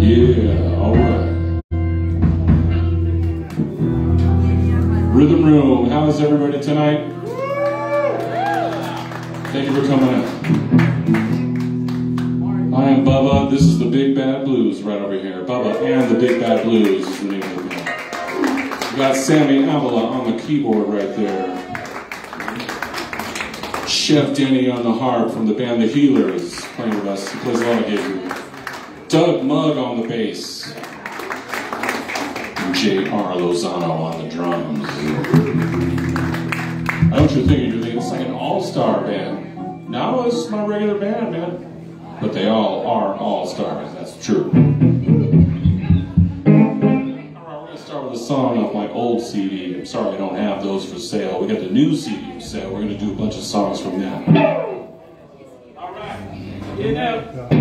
Yeah, all right. Rhythm Room, how is everybody tonight? Thank you for coming out. I am Bubba, this is the Big Bad Blues right over here. Bubba and the Big Bad Blues is the name of the band. We got Sammy Avila on the keyboard right there. Chef Denny on the harp from the band The Healers playing with us. He plays a lot of gigs. Doug Mug on the bass, and J.R. Lozano on the drums. I know what you're thinking it's like an all-star band. No, it's my regular band, man. But they all are all-stars, that's true. All right, we're gonna start with a song off my old CD. I'm sorry I don't have those for sale. We got the new CD for sale. We're gonna do a bunch of songs from that. All right, get out.